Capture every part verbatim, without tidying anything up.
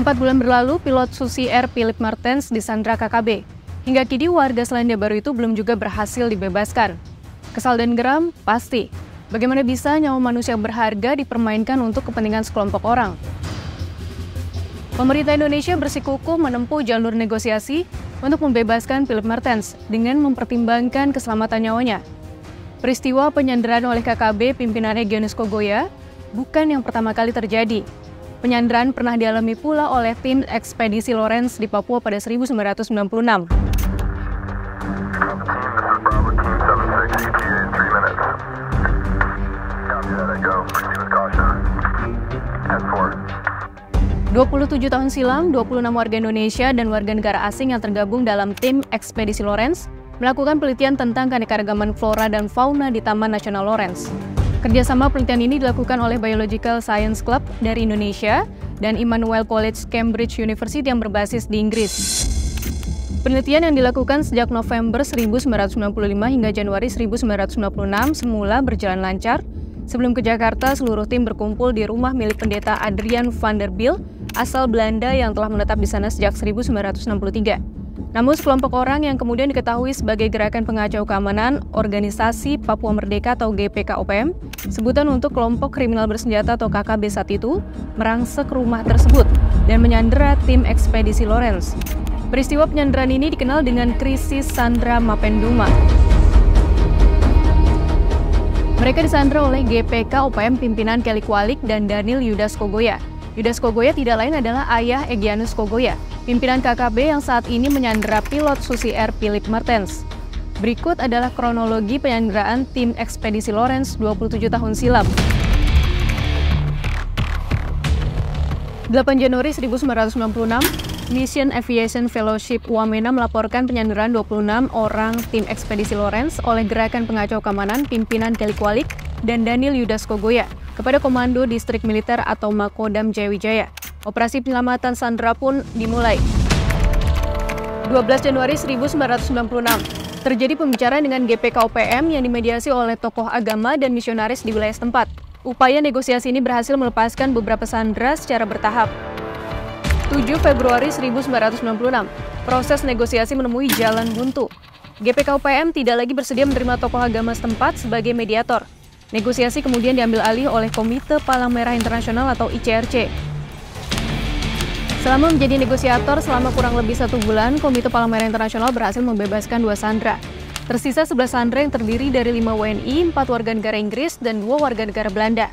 Empat bulan berlalu, pilot Susi Air Philip Mehrtens disandra K K B. Hingga kini warga Selandia Baru itu belum juga berhasil dibebaskan. Kesal dan geram? Pasti. Bagaimana bisa nyawa manusia berharga dipermainkan untuk kepentingan sekelompok orang? Pemerintah Indonesia bersikukuh menempuh jalur negosiasi untuk membebaskan Philip Mehrtens dengan mempertimbangkan keselamatan nyawanya. Peristiwa penyanderaan oleh K K B pimpinan Egianus Kogoya bukan yang pertama kali terjadi. Penyanderaan pernah dialami pula oleh tim Ekspedisi Lorentz di Papua pada seribu sembilan ratus sembilan puluh enam. dua puluh tujuh tahun silam, dua puluh enam warga Indonesia dan warga negara asing yang tergabung dalam tim Ekspedisi Lorentz melakukan penelitian tentang keanekaragaman flora dan fauna di Taman Nasional Lorentz. Kerjasama penelitian ini dilakukan oleh Biological Science Club dari Indonesia dan Emmanuel College Cambridge University yang berbasis di Inggris. Penelitian yang dilakukan sejak November seribu sembilan ratus sembilan puluh lima hingga Januari seribu sembilan ratus sembilan puluh enam semula berjalan lancar. Sebelum ke Jakarta, seluruh tim berkumpul di rumah milik pendeta Adrian Vanderbilt asal Belanda yang telah menetap di sana sejak seribu sembilan ratus enam puluh tiga. Namun sekelompok orang yang kemudian diketahui sebagai Gerakan Pengacau Keamanan Organisasi Papua Merdeka atau G P K O P M, sebutan untuk kelompok kriminal bersenjata atau K K B saat itu, merangsek rumah tersebut dan menyandera tim Ekspedisi Lorentz. Peristiwa penyanderaan ini dikenal dengan krisis Sandra Mapenduma. Mereka disandra oleh G P K O P M pimpinan Kelly Kwalik dan Daniel Yudas Kogoya. Yudas Kogoya tidak lain adalah ayah Egianus Kogoya, pimpinan K K B yang saat ini menyandra pilot Susi Air Philip Mehrtens. Berikut adalah kronologi penyanderaan tim Ekspedisi Lorentz dua puluh tujuh tahun silam. delapan Januari seribu sembilan ratus sembilan puluh enam, Mission Aviation Fellowship Wamena melaporkan penyanderaan dua puluh enam orang tim Ekspedisi Lorentz oleh Gerakan Pengacau Keamanan pimpinan Kelly Kwalik dan Daniel Yudas Kogoya kepada Komando Distrik Militer atau Makodam Jayawijaya. Operasi penyelamatan Sandera pun dimulai. dua belas Januari seribu sembilan ratus sembilan puluh enam, terjadi pembicaraan dengan G P K O P M yang dimediasi oleh tokoh agama dan misionaris di wilayah setempat. Upaya negosiasi ini berhasil melepaskan beberapa sandera secara bertahap. tujuh Februari seribu sembilan ratus sembilan puluh enam, proses negosiasi menemui jalan buntu. G P K O P M tidak lagi bersedia menerima tokoh agama setempat sebagai mediator. Negosiasi kemudian diambil alih oleh Komite Palang Merah Internasional atau I C R C. Selama menjadi negosiator selama kurang lebih satu bulan, Komite Palang Merah Internasional berhasil membebaskan dua sandera. Tersisa sebelas sandera yang terdiri dari lima W N I, empat warga negara Inggris, dan dua warga negara Belanda.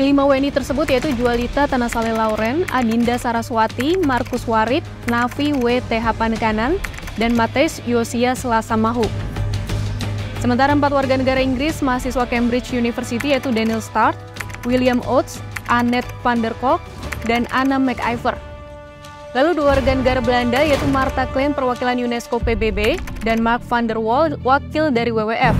Kelima W N I tersebut yaitu Jualita Tanasale Lauren, Adinda Saraswati, Markus Warid, Nevi W T H Panekanan, dan Mateus Yosia Selasamahu. Sementara empat warga negara Inggris, mahasiswa Cambridge University yaitu Daniel Stott, William Oates, Annette Vanderkolk, dan Anna McIver. Lalu dua warga negara Belanda yaitu Martha Klein perwakilan UNESCO P B B dan Mark Vanderwall wakil dari W W F.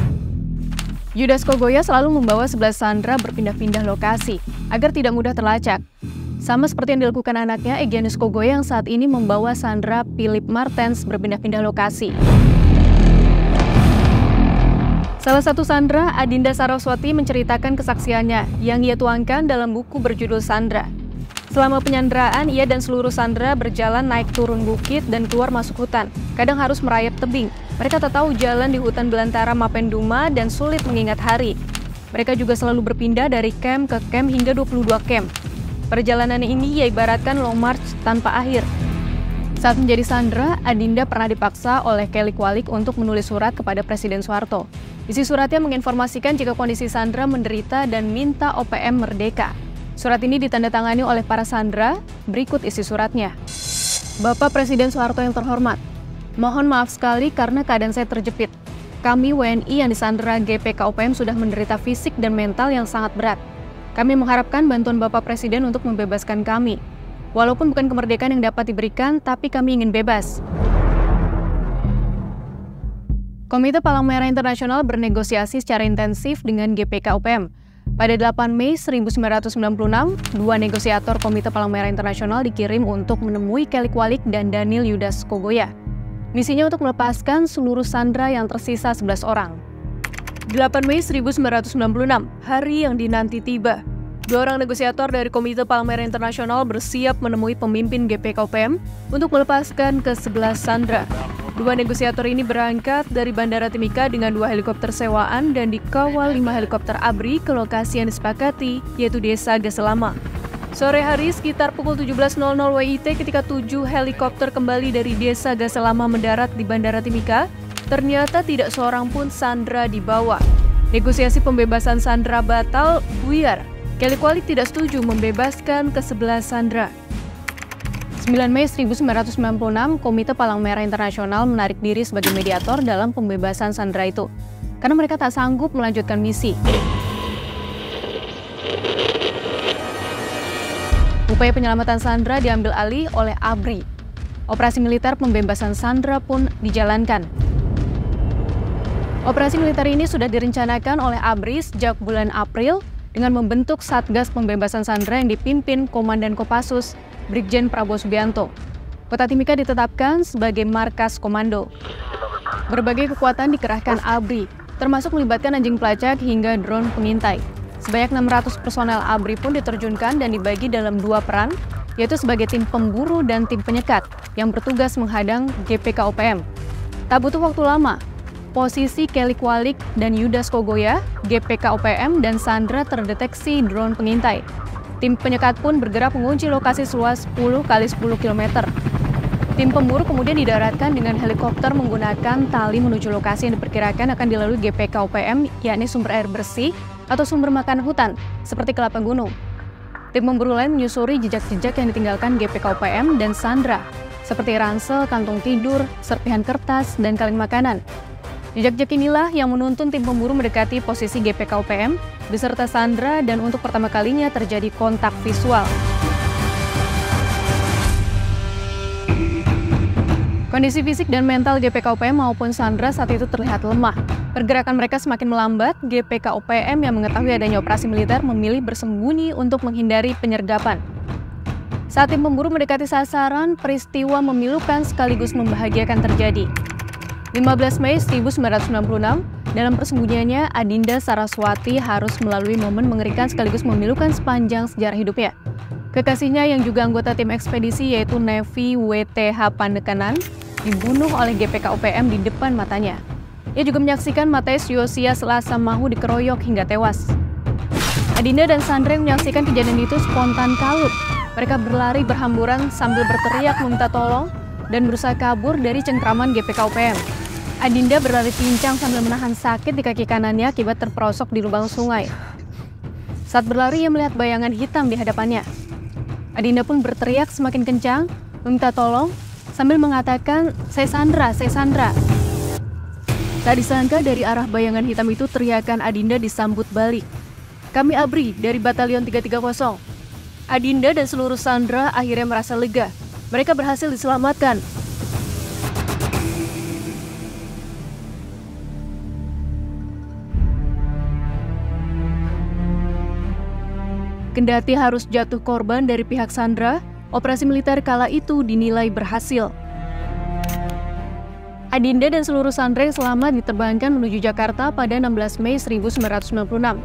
Yudas Kogoya selalu membawa sebelas sandera berpindah-pindah lokasi agar tidak mudah terlacak. Sama seperti yang dilakukan anaknya Egianus Kogoya yang saat ini membawa sandera Philip Mehrtens berpindah-pindah lokasi. Salah satu sandera, Adinda Saraswati, menceritakan kesaksiannya yang ia tuangkan dalam buku berjudul Sandera. Selama penyanderaan, ia dan seluruh sandera berjalan naik turun bukit dan keluar masuk hutan. Kadang harus merayap tebing. Mereka tak tahu jalan di hutan belantara Mapenduma dan sulit mengingat hari. Mereka juga selalu berpindah dari camp ke camp hingga dua puluh dua camp. Perjalanan ini ia ibaratkan long march tanpa akhir. Saat menjadi sandera, Adinda pernah dipaksa oleh Kelly Kwalik untuk menulis surat kepada Presiden Soeharto. Isi suratnya menginformasikan jika kondisi sandera menderita dan minta O P M merdeka. Surat ini ditandatangani oleh para sandera, berikut isi suratnya. Bapak Presiden Soeharto yang terhormat, mohon maaf sekali karena keadaan saya terjepit. Kami W N I yang disandera G P K O P M sudah menderita fisik dan mental yang sangat berat. Kami mengharapkan bantuan Bapak Presiden untuk membebaskan kami. Walaupun bukan kemerdekaan yang dapat diberikan, tapi kami ingin bebas. Komite Palang Merah Internasional bernegosiasi secara intensif dengan G P K O P M. Pada delapan Mei seribu sembilan ratus sembilan puluh enam, dua negosiator Komite Palang Merah Internasional dikirim untuk menemui Kelly Kwalik dan Daniel Yudas Kogoya. Misinya untuk melepaskan seluruh sandera yang tersisa sebelas orang. delapan Mei seribu sembilan ratus sembilan puluh enam, hari yang dinanti tiba. Dua orang negosiator dari Komite Palang Merah Internasional bersiap menemui pemimpin G P K O P M untuk melepaskan ke sebelas Sandera. Dua negosiator ini berangkat dari Bandara Timika dengan dua helikopter sewaan dan dikawal lima helikopter ABRI ke lokasi yang disepakati, yaitu Desa Gaselama. Sore hari sekitar pukul tujuh belas nol nol W I T ketika tujuh helikopter kembali dari Desa Gaselama mendarat di Bandara Timika, ternyata tidak seorang pun Sandera dibawa. Negosiasi pembebasan Sandera batal, buyar. Kelly Kwalik tidak setuju membebaskan ke sebelas Sandera. sembilan Mei seribu sembilan ratus sembilan puluh enam, Komite Palang Merah Internasional menarik diri sebagai mediator dalam pembebasan Sandera itu, karena mereka tak sanggup melanjutkan misi. Upaya penyelamatan Sandera diambil alih oleh ABRI. Operasi militer pembebasan Sandera pun dijalankan. Operasi militer ini sudah direncanakan oleh ABRI sejak bulan April, dengan membentuk Satgas Pembebasan Sandera yang dipimpin Komandan Kopassus Brigjen Prabowo Subianto. Kota Timika ditetapkan sebagai markas komando. Berbagai kekuatan dikerahkan ABRI, termasuk melibatkan anjing pelacak hingga drone pengintai. Sebanyak enam ratus personel ABRI pun diterjunkan dan dibagi dalam dua peran, yaitu sebagai tim pemburu dan tim penyekat yang bertugas menghadang G P K O P M. Tak butuh waktu lama, posisi Kelly Kwalik dan Yudas Kogoya, G P K O P M, dan Sandera terdeteksi drone pengintai. Tim penyekat pun bergerak mengunci lokasi seluas sepuluh kali sepuluh kilometer. Tim pemburu kemudian didaratkan dengan helikopter menggunakan tali menuju lokasi yang diperkirakan akan dilalui G P K O P M, yakni sumber air bersih atau sumber makan hutan, seperti kelapa gunung. Tim pemburu lain menyusuri jejak-jejak yang ditinggalkan G P K O P M dan Sandera, seperti ransel, kantung tidur, serpihan kertas, dan kaleng makanan. Jejak-jejak inilah yang menuntun tim pemburu mendekati posisi G P K O P M beserta Sandera, dan untuk pertama kalinya terjadi kontak visual. Kondisi fisik dan mental G P K O P M maupun Sandera saat itu terlihat lemah. Pergerakan mereka semakin melambat. G P K O P M yang mengetahui adanya operasi militer memilih bersembunyi untuk menghindari penyergapan. Saat tim pemburu mendekati sasaran, peristiwa memilukan sekaligus membahagiakan terjadi. lima belas Mei seribu sembilan ratus sembilan puluh enam, dalam persembunyiannya, Adinda Saraswati harus melalui momen mengerikan sekaligus memilukan sepanjang sejarah hidupnya. Kekasihnya yang juga anggota tim ekspedisi, yaitu Nevi W T H Panekanan, dibunuh oleh G P K O P M di depan matanya. Ia juga menyaksikan Mateus Yosia Selasamahu dikeroyok hingga tewas. Adinda dan Sandra yang menyaksikan kejadian itu spontan kalut. Mereka berlari berhamburan sambil berteriak meminta tolong dan berusaha kabur dari cengkraman G P K O P M. Adinda berlari pincang sambil menahan sakit di kaki kanannya akibat terperosok di lubang sungai. Saat berlari, ia melihat bayangan hitam di hadapannya. Adinda pun berteriak semakin kencang, meminta tolong, sambil mengatakan, "Saya Sandera, saya Sandera." Tak disangka dari arah bayangan hitam itu teriakan Adinda disambut balik. "Kami ABRI dari Batalion tiga tiga nol. Adinda dan seluruh Sandera akhirnya merasa lega. Mereka berhasil diselamatkan. Kendati harus jatuh korban dari pihak Sandera, operasi militer kala itu dinilai berhasil. Adinda dan seluruh Sandera yang selamat diterbangkan menuju Jakarta pada enam belas Mei seribu sembilan ratus sembilan puluh enam.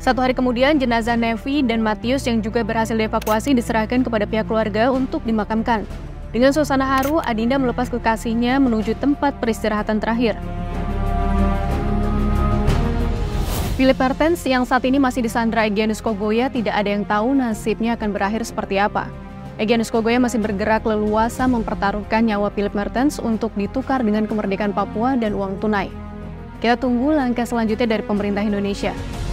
Satu hari kemudian, jenazah Nevi dan Mateus yang juga berhasil dievakuasi diserahkan kepada pihak keluarga untuk dimakamkan. Dengan suasana haru, Adinda melepas kekasihnya menuju tempat peristirahatan terakhir. Philip Mehrtens yang saat ini masih disandra Egianus Kogoya, tidak ada yang tahu nasibnya akan berakhir seperti apa. Egianus Kogoya masih bergerak leluasa mempertaruhkan nyawa Philip Mehrtens untuk ditukar dengan kemerdekaan Papua dan uang tunai. Kita tunggu langkah selanjutnya dari pemerintah Indonesia.